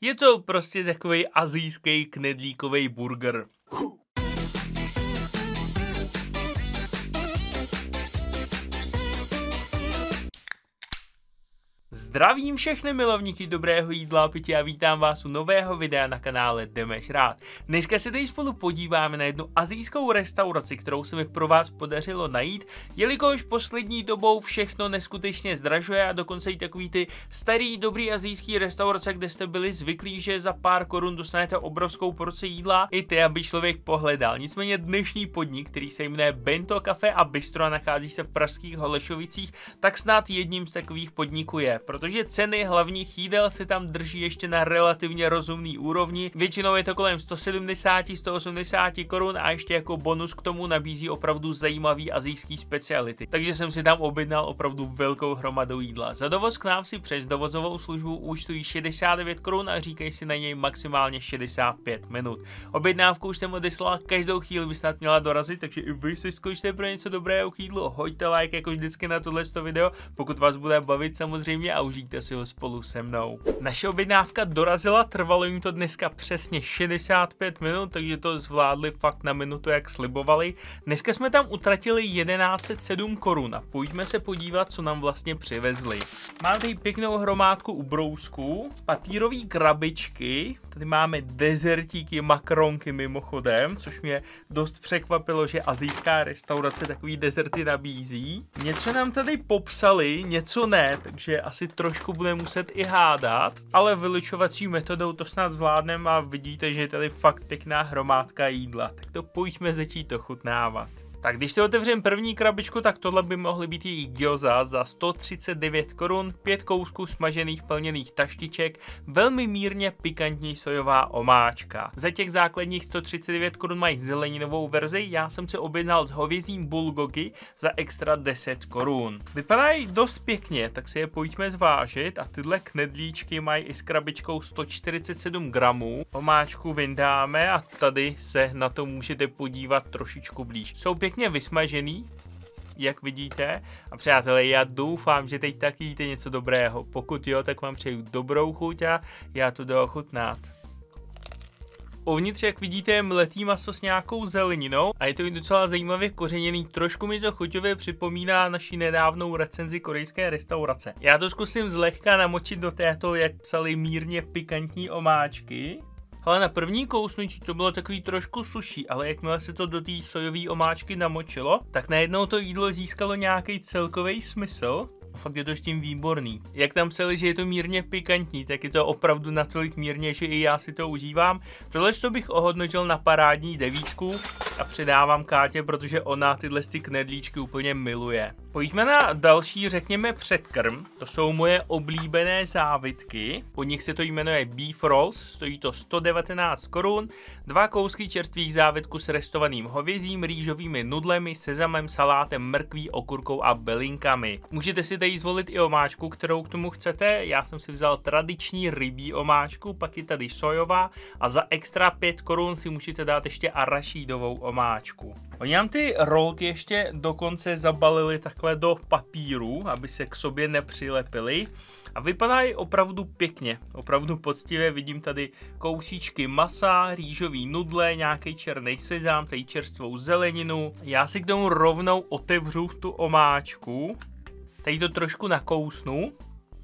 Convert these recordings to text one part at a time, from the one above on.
Je to prostě takový asijský knedlíkový burger. Zdravím všechny milovníky dobrého jídla a pití a vítám vás u nového videa na kanále JdemeŽrát. Dneska se tady spolu podíváme na jednu asijskou restauraci, kterou se mi pro vás podařilo najít, jelikož poslední dobou všechno neskutečně zdražuje a dokonce i takový ty starý dobrý asijský restaurace, kde jste byli zvyklí, že za pár korun dostanete obrovskou porci jídla, i ty, aby člověk pohledal. Nicméně dnešní podnik, který se jmenuje Bento Cafe a Bistro a nachází se v Pražských Holešovicích, tak snad jedním z takových podniků je, protože ceny hlavních jídel se tam drží ještě na relativně rozumný úrovni. Většinou je to kolem 170–180 korun a ještě jako bonus k tomu nabízí opravdu zajímavý asijský speciality. Takže jsem si tam objednal opravdu velkou hromadu jídla. Za dovoz k nám si přes dovozovou službu účtují 69 korun a říkají si na něj maximálně 65 minut. Objednávku už jsem odeslal, každou chvíli by snad měla dorazit, takže i vy si skočte pro něco dobrého k jídlu, hoďte like jako vždycky na tohle video, pokud vás bude bavit samozřejmě, a užijte si ho spolu se mnou. Naše objednávka dorazila, trvalo jim to dneska přesně 65 minut, takže to zvládli fakt na minutu, jak slibovali. Dneska jsme tam utratili 1107 korun a pojďme se podívat, co nám vlastně přivezli. Mám tady pěknou hromádku ubrousků, papírové krabičky, tady máme dezertíky, makronky mimochodem, což mě dost překvapilo, že asijská restaurace takový dezerty nabízí. Něco nám tady popsali, něco ne, takže asi trošku bude muset i hádat, ale vylučovací metodou to snad zvládneme a vidíte, že je tady fakt pěkná hromádka jídla, tak to pojďme začít ochutnávat. Tak když si otevřeme první krabičku, tak tohle by mohly být její gyoza za 139 korun, 5 kousků smažených plněných taštiček, velmi mírně pikantní sojová omáčka. Za těch základních 139 korun mají zeleninovou verzi, já jsem si objednal s hovězím bulgogi za extra 10 korun. Vypadají dost pěkně, tak si je pojďme zvážit a tyhle knedlíčky mají i s krabičkou 147 gramů. Omáčku vyndáme a tady se na to můžete podívat trošičku blíž. Jsou pěkně vysmažený, jak vidíte. A přátelé, já doufám, že teď taky jíte něco dobrého. Pokud jo, tak vám přeju dobrou chuť a já to jdu ochutnat. Uvnitř, jak vidíte, je mletý maso s nějakou zeleninou a je to i docela zajímavě kořeněný. Trošku mi to chuťově připomíná naši nedávnou recenzi korejské restaurace. Já to zkusím zlehka namočit do této, jak psali, mírně pikantní omáčky. Ale na první kousnutí to bylo takový trošku suší, ale jakmile se to do té sojové omáčky namočilo, tak najednou to jídlo získalo nějaký celkový smysl. Fakt je to s tím výborný. Jak tam psali, že je to mírně pikantní, tak je to opravdu natolik mírně, že i já si to užívám. Tohle to bych ohodnotil na parádní 9 a předávám Kátě, protože ona tyhle knedlíčky úplně miluje. Pojďme na další, řekněme, předkrm. To jsou moje oblíbené závitky. Od nich se to jmenuje Beef Rolls, stojí to 119 korun, 2 kousky čerstvých závitků s restovaným hovězím, rýžovými nudlemi, sezamem, salátem, mrkví, okurkou a bylinkami. Můžete si tady zvolit i omáčku, kterou k tomu chcete. Já jsem si vzal tradiční rybí omáčku, pak je tady sojová a za extra 5 korun si můžete dát ještě arašídovou omáčku. Oni nám ty rolky ještě dokonce zabalili takhle do papíru, aby se k sobě nepřilepily a vypadají opravdu pěkně, opravdu poctivě. Vidím tady kousíčky masa, rýžový nudle, nějaký černý sezám, tady čerstvou zeleninu. Já si k tomu rovnou otevřu tu omáčku, tady to trošku nakousnu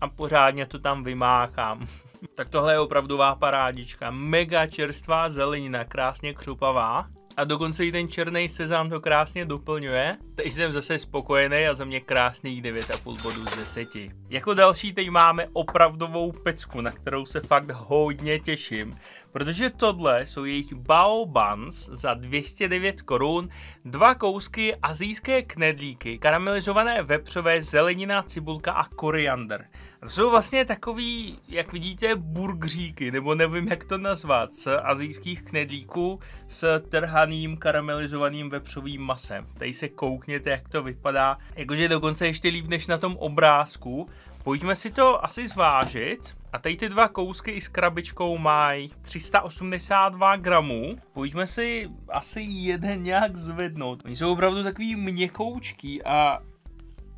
a pořádně to tam vymáchám. Tak tohle je opravdová parádička, mega čerstvá zelenina, krásně křupavá. A dokonce i ten černý sezám to krásně doplňuje. Teď jsem zase spokojený a za mě krásných 9,5 bodů z 10. Jako další teď máme opravdovou pecku, na kterou se fakt hodně těším. Protože tohle jsou jejich Bao Buns za 209 korun, 2 kousky asijské knedlíky, karamelizované vepřové, zelenina, cibulka a koriander. To jsou vlastně takový, jak vidíte, burgříky, nebo nevím, jak to nazvat, z asijských knedlíků s trhaným karamelizovaným vepřovým masem. Tady se koukněte, jak to vypadá, jakože dokonce ještě líp než na tom obrázku. Pojďme si to asi zvážit. A tady ty 2 kousky i s krabičkou mají 382 gramů. Pojďme si asi jeden nějak zvednout. Oni jsou opravdu takový měkoučký a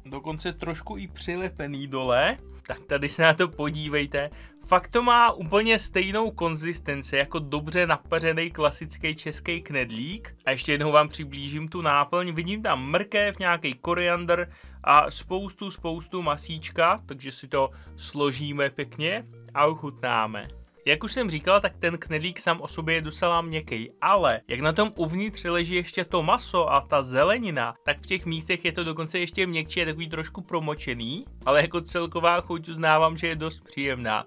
dokonce trošku i přilepený dole. tak tady se na to podívejte. Fakt to má úplně stejnou konzistenci jako dobře napařený klasický český knedlík. A ještě jednou vám přiblížím tu náplň. Vidím tam mrkev, nějaký koriandr a spoustu masíčka, takže si to složíme pěkně a ochutnáme. Jak už jsem říkal, tak ten knedlík sám o sobě je docela měkký, ale jak na tom uvnitř leží ještě to maso a ta zelenina, tak v těch místech je to dokonce ještě měkčí, je takový trošku promočený, ale jako celková chuť uznávám, že je dost příjemná.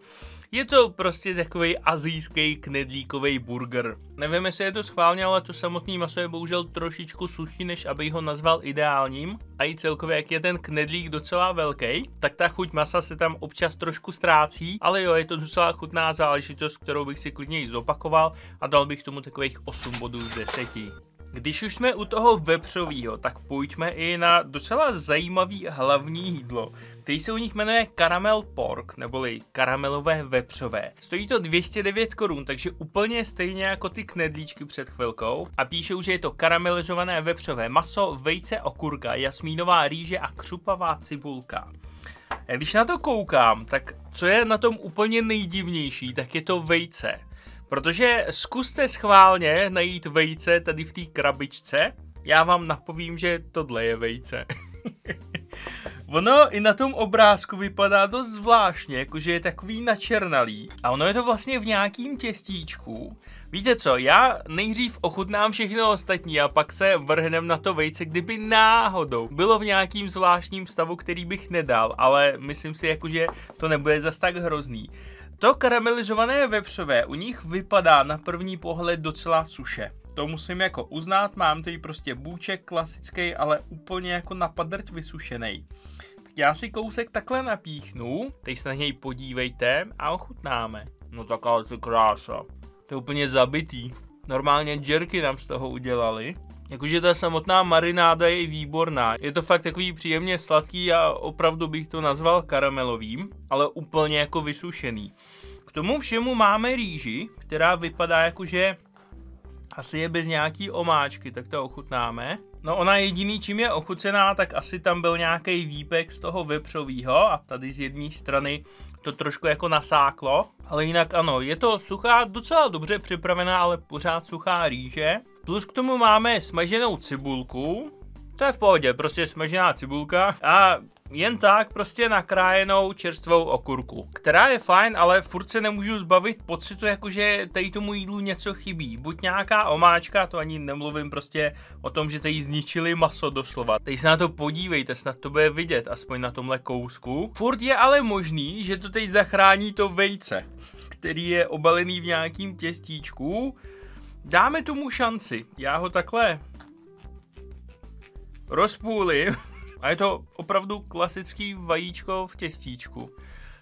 Je to prostě takový asijský knedlíkový burger. Nevím, jestli je to schválně, ale to samotné maso je bohužel trošičku suší, než abych ho nazval ideálním. A i celkově, jak je ten knedlík docela velký, tak ta chuť masa se tam občas trošku ztrácí. Ale jo, je to docela chutná záležitost, kterou bych si klidně i zopakoval a dal bych tomu takových 8 bodů z 10. Když už jsme u toho vepřovýho, tak pojďme i na docela zajímavý hlavní jídlo, který se u nich jmenuje Karamel Pork, neboli karamelové vepřové. Stojí to 209 korun, takže úplně stejně jako ty knedlíčky před chvilkou. A píšou, že je to karamelizované vepřové maso, vejce, okurka, jasmínová rýže a křupavá cibulka. Když na to koukám, tak co je na tom úplně nejdivnější, tak je to vejce. Protože zkuste schválně najít vejce tady v té krabičce, já vám napovím, že tohle je vejce. Ono i na tom obrázku vypadá dost zvláštně, jakože je takový načernalý a ono je to vlastně v nějakým těstíčku. Víte co, já nejdřív ochutnám všechno ostatní a pak se vrhnem na to vejce, kdyby náhodou bylo v nějakým zvláštním stavu, který bych nedal, ale myslím si, jakože to nebude zas tak hrozný. To karamelizované vepřové u nich vypadá na první pohled docela suše. To musím jako uznat, mám tady prostě bůček klasický, ale úplně jako na padrť vysušený. Tak já si kousek takhle napíchnu, teď se na něj podívejte a ochutnáme. No taková to krása. To je úplně zabitý. Normálně džerky nám z toho udělali. Jakože ta samotná marináda je výborná, je to fakt takový příjemně sladký a opravdu bych to nazval karamelovým, ale úplně jako vysušený. K tomu všemu máme rýži, která vypadá jakože asi je bez nějaký omáčky, tak to ochutnáme. No ona jediný, čím je ochucená, tak asi tam byl nějaký výpek z toho vepřovýho a tady z jedné strany to trošku jako nasáklo. Ale jinak ano, je to suchá, docela dobře připravená, ale pořád suchá rýže. Plus k tomu máme smaženou cibulku, to je v pohodě, prostě smažená cibulka a jen tak prostě nakrájenou čerstvou okurku, která je fajn, ale furt se nemůžu zbavit pocitu, jakože tady tomu jídlu něco chybí, buď nějaká omáčka, to ani nemluvím prostě o tom, že tady zničili maso doslova. Teď se na to podívejte, snad to bude vidět, aspoň na tomhle kousku. Furt je ale možný, že to teď zachrání to vejce, který je obalený v nějakým těstíčku. Dáme tomu šanci, já ho takhle rozpůlím a je to opravdu klasický vajíčko v těstíčku,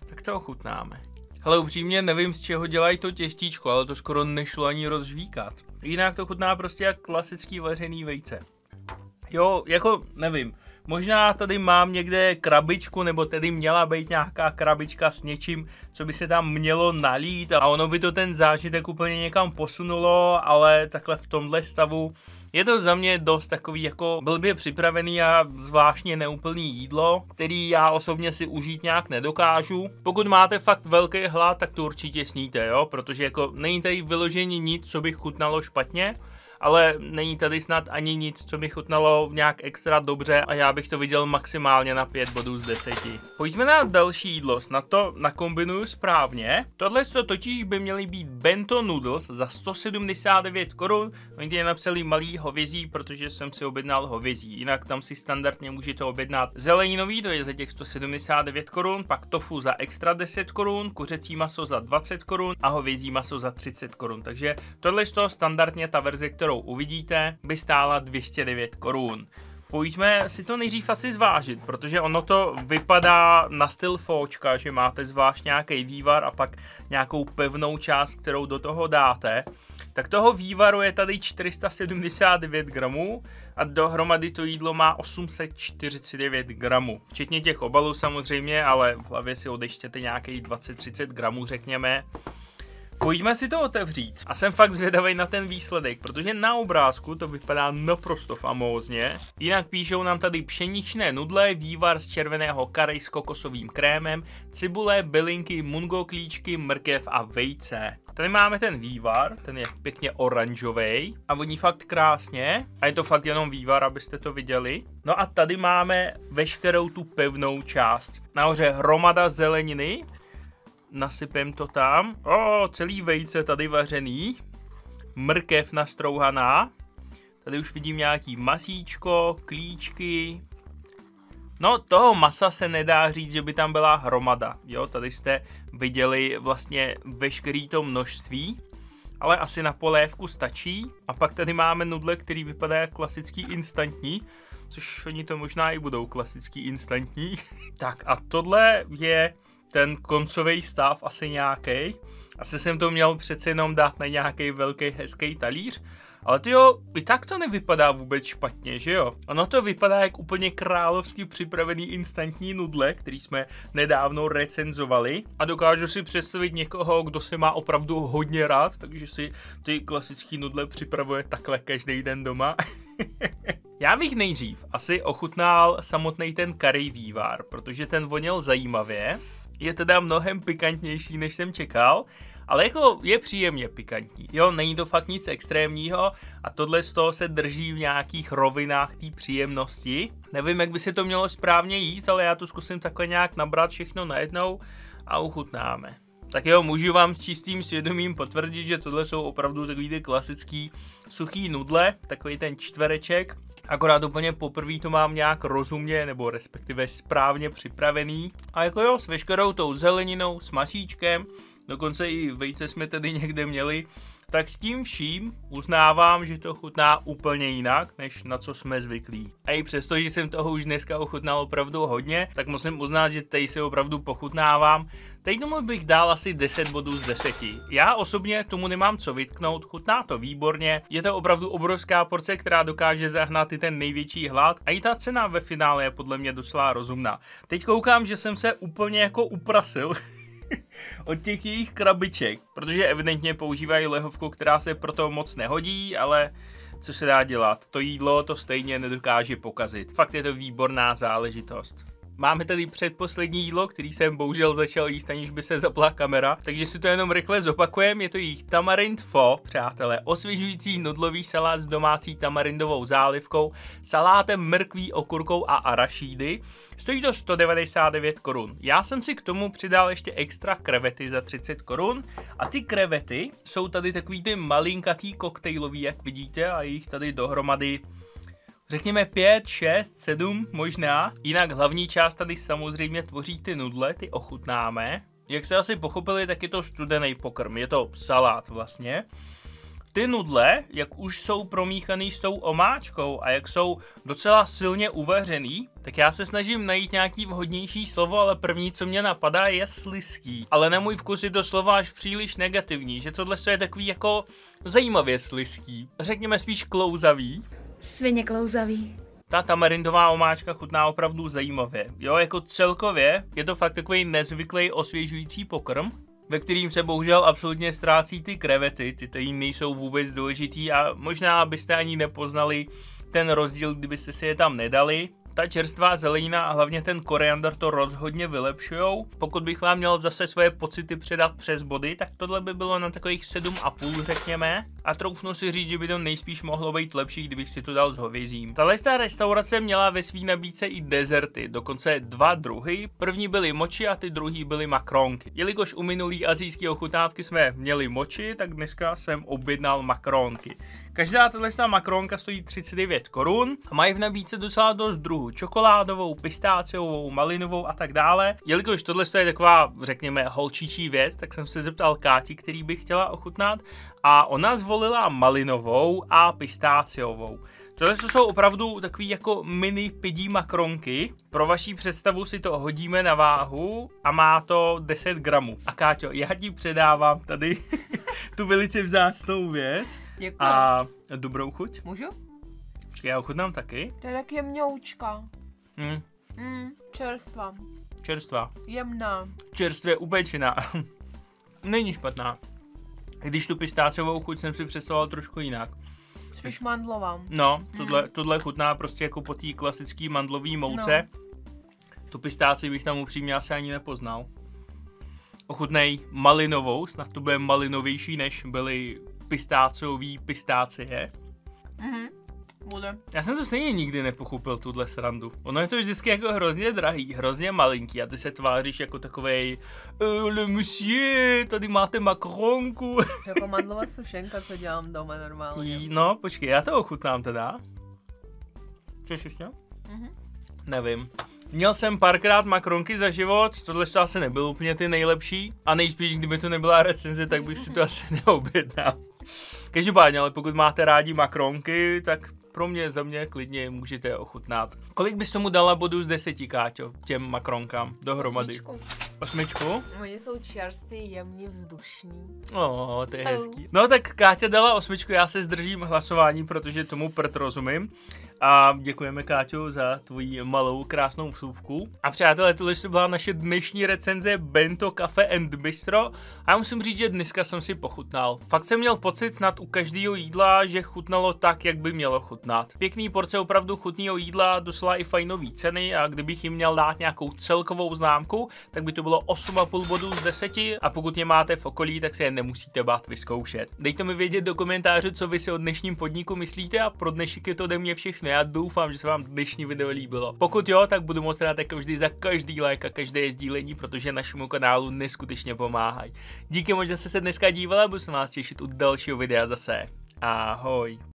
tak to ochutnáme. Hele, upřímně nevím, z čeho dělají to těstíčko, ale to skoro nešlo ani rozžvíkat. Jinak to chutná prostě jak klasický vařený vejce. Jo, jako nevím, možná tady mám někde krabičku, nebo tady měla být nějaká krabička s něčím, co by se tam mělo nalít a ono by to ten zážitek úplně někam posunulo, ale takhle v tomhle stavu je to za mě dost takový jako blbě připravený a zvláštně neúplný jídlo, který já osobně si užít nějak nedokážu. Pokud máte fakt velký hlad, tak to určitě sníte, jo, protože jako není tady vyloženě nic, co by chutnalo špatně. Ale není tady snad ani nic, co by chutnalo nějak extra dobře a já bych to viděl maximálně na 5 bodů z 10. Pojďme na další jídlo, snad to nakombinuju správně. Tohle totiž by měly být bento noodles za 179 korun. Oni tady napsali malý hovězí, protože jsem si objednal hovězí, jinak tam si standardně můžete objednat zeleninový, to je za těch 179 korun, pak tofu za extra 10 korun, kuřecí maso za 20 korun a hovězí maso za 30 korun. Takže tohle standardně ta verze, kterou uvidíte, by stála 209 korun. Pojďme si to nejdřív asi zvážit, protože ono to vypadá na styl fóčka, že máte zvlášť nějaký vývar a pak nějakou pevnou část, kterou do toho dáte. Tak toho vývaru je tady 479 gramů a dohromady to jídlo má 849 gramů. Včetně těch obalů samozřejmě, ale v hlavě si odečtěte nějaký 20-30 gramů, řekněme. Pojďme si to otevřít. A jsem fakt zvědavý na ten výsledek, protože na obrázku to vypadá naprosto famózně. Jinak píšou nám tady pšeničné nudle, vývar z červeného karry s kokosovým krémem, cibule, bylinky, mungoklíčky, mrkev a vejce. Tady máme ten vývar, ten je pěkně oranžový a voní fakt krásně. A je to fakt jenom vývar, abyste to viděli. No a tady máme veškerou tu pevnou část. Nahoře hromada zeleniny. Nasypem to tam. O, celý vejce tady vařený. Mrkev nastrouhaná. Tady už vidím nějaký masíčko, klíčky. No, toho masa se nedá říct, že by tam byla hromada. Jo, tady jste viděli vlastně veškerý to množství. Ale asi na polévku stačí. A pak tady máme nudle, který vypadá jako klasický instantní. Což oni to možná i budou klasický instantní. Tak a tohle je ten koncový stav asi nějaký. Asi jsem to měl přece jenom dát na nějaký velký hezký talíř. Ale tyjo, i tak to nevypadá vůbec špatně, že jo? Ono to vypadá jak úplně královsky připravený instantní nudle, který jsme nedávno recenzovali. A dokážu si představit někoho, kdo se má opravdu hodně rád, takže si ty klasické nudle připravuje takhle každý den doma. Já bych nejdřív asi ochutnal samotný ten curry vývar, protože ten voněl zajímavě. Je teda mnohem pikantnější, než jsem čekal, ale jako je příjemně pikantní. Jo, není to fakt nic extrémního a tohle z toho se drží v nějakých rovinách té příjemnosti. Nevím, jak by se to mělo správně jíst, ale já to zkusím takhle nějak nabrat všechno najednou a uchutnáme. Tak jo, můžu vám s čistým svědomím potvrdit, že tohle jsou opravdu takový ty klasický suchý nudle, takový ten čtvereček. Akorát úplně poprvé to mám nějak rozumně nebo respektive správně připravený. A jako jo, s veškerou tou zeleninou, s masíčkem, dokonce i vejce jsme tedy někde měli, tak s tím vším uznávám, že to chutná úplně jinak, než na co jsme zvyklí. A i přesto, že jsem toho už dneska ochutnal opravdu hodně, tak musím uznat, že tady se opravdu pochutnávám. Teď tomu bych dal asi 10 bodů z 10. Já osobně tomu nemám co vytknout, chutná to výborně, je to opravdu obrovská porce, která dokáže zahnat i ten největší hlad a i ta cena ve finále je podle mě docela rozumná. Teď koukám, že jsem se úplně jako uprasil od těch jejich krabiček, protože evidentně používají lehovku, která se proto moc nehodí, ale co se dá dělat, to jídlo to stejně nedokáže pokazit. Fakt je to výborná záležitost. Máme tady předposlední jídlo, který jsem bohužel začal jíst, aniž by se zapla kamera, takže si to jenom rychle zopakujeme, je to jejich Tamarind Pho, přátelé, osvěžující nudlový salát s domácí tamarindovou zálivkou, salátem mrkví, okurkou a arašídy. Stojí to 199 korun. Já jsem si k tomu přidal ještě extra krevety za 30 korun a ty krevety jsou tady takový ty malinkatý koktejlový, jak vidíte, a jich tady dohromady řekněme 5, 6, 7 možná. Jinak hlavní část tady samozřejmě tvoří ty nudle, ty ochutnáme. Jak jste asi pochopili, tak je to studený pokrm, je to salát vlastně. Ty nudle, jak už jsou promíchaný s tou omáčkou a jak jsou docela silně uvařený, tak já se snažím najít nějaký vhodnější slovo, ale první, co mě napadá, je slizký. Ale na můj vkus je to slovo až příliš negativní, že tohle je takový jako zajímavě slizký. Řekněme spíš klouzavý. Svině klouzavý. Ta tamarindová omáčka chutná opravdu zajímavě. Jo, jako celkově je to fakt takový nezvyklý osvěžující pokrm, ve kterým se bohužel absolutně ztrácí ty krevety, ty tady nejsou vůbec důležitý a možná byste ani nepoznali ten rozdíl, kdybyste si je tam nedali. Ta čerstvá zelenina a hlavně ten koriander to rozhodně vylepšujou. Pokud bych vám měl zase svoje pocity předat přes body, tak tohle by bylo na takových 7,5 řekněme. A troufnu si říct, že by to nejspíš mohlo být lepší, kdybych si to dal s hovězím. Tato restaurace měla ve svý nabídce i dezerty, dokonce dva druhy. První byly moči a ty druhý byly makronky. Jelikož u minulý asijské ochutnávky jsme měli moči, tak dneska jsem objednal makronky. Každá tato makronka stojí 39 korun a mají v nabídce docela dost druhů. Čokoládovou, pistáciovou, malinovou a tak dále. Jelikož tohle je taková, řekněme, holčičí věc, tak jsem se zeptal Káti, který bych chtěla ochutnat a ona zvolila malinovou a pistáciovou. Tohle jsou opravdu takový jako mini pidí makronky. Pro vaši představu si to hodíme na váhu a má to 10 gramů. A Káťo, já ti předávám tady tu velice vzácnou věc. Děkuji. A dobrou chuť. Můžu? Já ochutnám taky. To je tak jemňoučka. Čerstvá. Čerstvá. Jemná. Čerstvě upečená. Není špatná. Když tu pistáciovou chuť jsem si představoval trošku jinak. Spíš mandlová. No, tohle chutná prostě jako po té klasické mandlové mouce. No. Tu pistáci bych tam upřímně asi ani nepoznal. Ochutnej malinovou, snad to bude malinovější, než byly pistáciový pistácie. Mhm, bude. Já jsem to stejně nikdy nepochopil, tuhle srandu. Ono je to vždycky jako hrozně drahý, hrozně malinký a ty se tváříš jako takovej le monsieur, tady máte makronku. Jako mandlová sušenka, co dělám doma normálně. No, počkej, já to ochutnám teda. Chceš ještě? Mhm. Nevím. Měl jsem párkrát makronky za život, tohle to asi nebyl úplně ty nejlepší a nejspíš, kdyby to nebyla recenze, tak bych si to asi neobjednal. Každopádně, ale pokud máte rádi makronky, tak za mě klidně můžete je ochutnat. Kolik bys tomu dala bodů z 10, Káťo, těm makronkám dohromady? 8. Oni jsou čerství, jemně vzdušní. O, to je hezký. No tak Káťa dala 8, já se zdržím hlasování, protože tomu prd rozumím. A děkujeme, Káťo, za tvoji malou krásnou vsuvku. A přátelé, tohle to byla naše dnešní recenze Bento Cafe a Bistro. A já musím říct, že dneska jsem si pochutnal. Fakt jsem měl pocit snad u každého jídla, že chutnalo tak, jak by mělo chutnat. Pěkný porce opravdu chutného jídla, doslova i fajnový ceny, a kdybych jim měl dát nějakou celkovou známku, tak by to bylo 8,5 bodů z 10 a pokud je máte v okolí, tak se je nemusíte bát vyzkoušet. Dejte mi vědět do komentářů, co vy si o dnešním podniku myslíte, a pro dnešek je to ode mě všechno. Já doufám, že se vám dnešní video líbilo. Pokud jo, tak budu moc rád jako vždy za každý like a každé sdílení, protože našemu kanálu neskutečně pomáhají. Díky moc, že jste se dneska dívala, budu se vás těšit u dalšího videa zase. Ahoj.